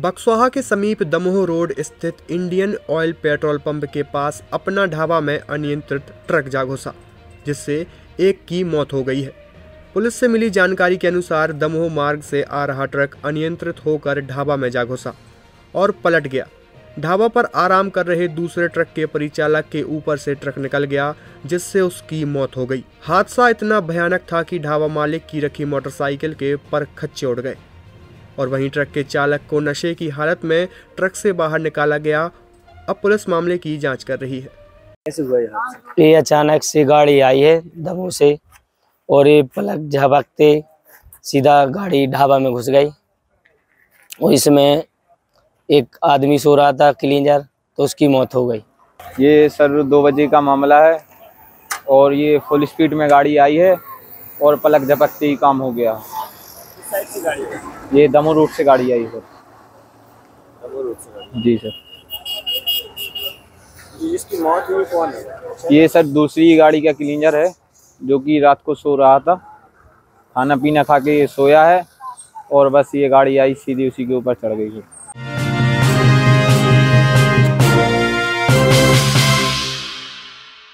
बक्सवाहा के समीप दमोह रोड स्थित इंडियन ऑयल पेट्रोल पंप के पास अपना ढाबा में अनियंत्रित ट्रक जा घुसा, जिससे एक की मौत हो गई है। पुलिस से मिली जानकारी के अनुसार दमोह मार्ग से आ रहा ट्रक अनियंत्रित होकर ढाबा में जा घुसा और पलट गया। ढाबा पर आराम कर रहे दूसरे ट्रक के परिचालक के ऊपर से ट्रक निकल गया, जिससे उसकी मौत हो गई। हादसा इतना भयानक था कि ढाबा मालिक की रखी मोटरसाइकिल के पर खच्चे उड़ गए और वहीं ट्रक के चालक को नशे की हालत में ट्रक से बाहर निकाला गया। अब पुलिस मामले की जांच कर रही है। कैसे हुआ ये? अचानक से गाड़ी आई है दमोह से और ये पलक झपकते सीधा गाड़ी ढाबा में घुस गई और इसमें एक आदमी सो रहा था क्लीनर, तो उसकी मौत हो गई। ये सर 2 बजे का मामला है और ये फुल स्पीड में गाड़ी आई है और पलक झपकते ही काम हो गया। ये दमोह रोड से गाड़ी आई है सर। जी सर। इसकी मौत हुई कौन है? ये सर दूसरी गाड़ी का क्लीनर है जो कि रात को सो रहा था, खाना पीना खा के सोया है और बस ये गाड़ी आई सीधी उसी के ऊपर चढ़ गई है।